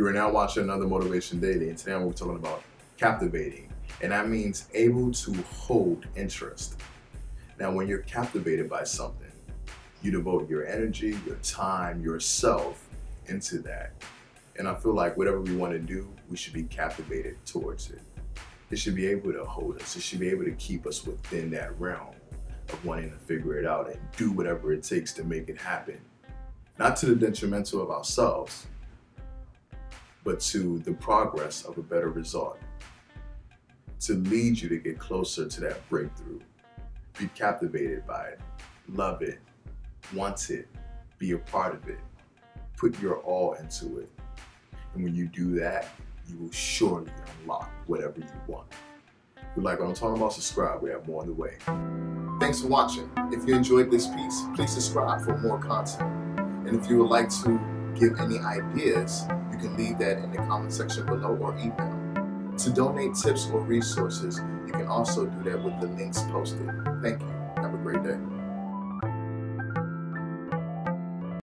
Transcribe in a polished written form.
You are now watching another Motivation Daily, and today we're talking about captivating, and that means able to hold interest. Now, when you're captivated by something, you devote your energy, your time, yourself into that. And I feel like whatever we want to do, we should be captivated towards it. It should be able to hold us. It should be able to keep us within that realm of wanting to figure it out and do whatever it takes to make it happen. Not to the detrimental of ourselves, but to the progress of a better result. To lead you to get closer to that breakthrough. Be captivated by it. Love it. Want it. Be a part of it. Put your all into it. And when you do that, you will surely unlock whatever you want. If you like what I'm talking about, subscribe. We have more on the way. Thanks for watching. If you enjoyed this piece, please subscribe for more content. And if you would like to give any ideas, you can leave that in the comment section below or email. To donate tips or resources, you can also do that with the links posted. Thank you. Have a great day.